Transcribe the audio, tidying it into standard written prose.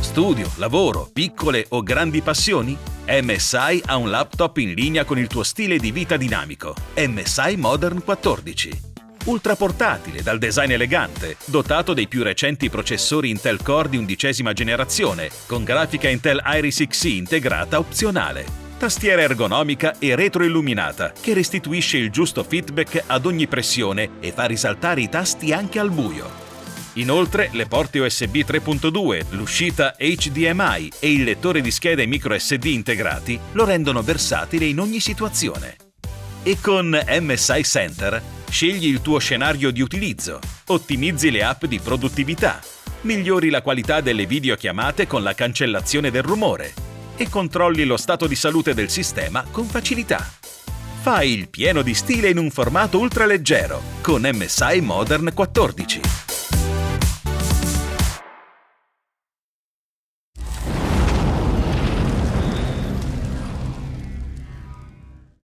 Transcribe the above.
Studio, lavoro, piccole o grandi passioni? MSI ha un laptop in linea con il tuo stile di vita dinamico. MSI Modern 14. Ultraportatile, dal design elegante, dotato dei più recenti processori Intel Core di 11ª generazione, con grafica Intel Iris Xe integrata opzionale. Tastiera ergonomica e retroilluminata, che restituisce il giusto feedback ad ogni pressione e fa risaltare i tasti anche al buio. Inoltre le porte USB 3.2, l'uscita HDMI e il lettore di schede microSD integrati lo rendono versatile in ogni situazione. E con MSI Center scegli il tuo scenario di utilizzo, ottimizzi le app di produttività, migliori la qualità delle videochiamate con la cancellazione del rumore e controlli lo stato di salute del sistema con facilità. Fai il pieno di stile in un formato ultraleggero con MSI Modern 14.